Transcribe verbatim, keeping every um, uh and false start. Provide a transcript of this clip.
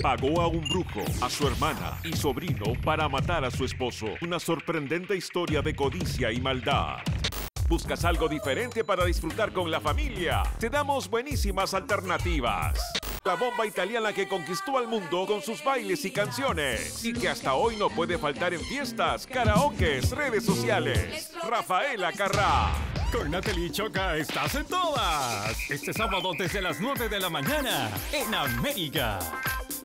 pagó a un brujo, a su hermana y sobrino para matar a su esposo. Una sorprendente historia de codicia y maldad. ¿Buscas algo diferente para disfrutar con la familia? Te damos buenísimas alternativas. La bomba italiana que conquistó al mundo con sus bailes y canciones. Y que hasta hoy no puede faltar en fiestas, karaokes, redes sociales. Raffaella Carrà. Con Natalie Choca estás en todas. Este sábado desde las nueve de la mañana en América.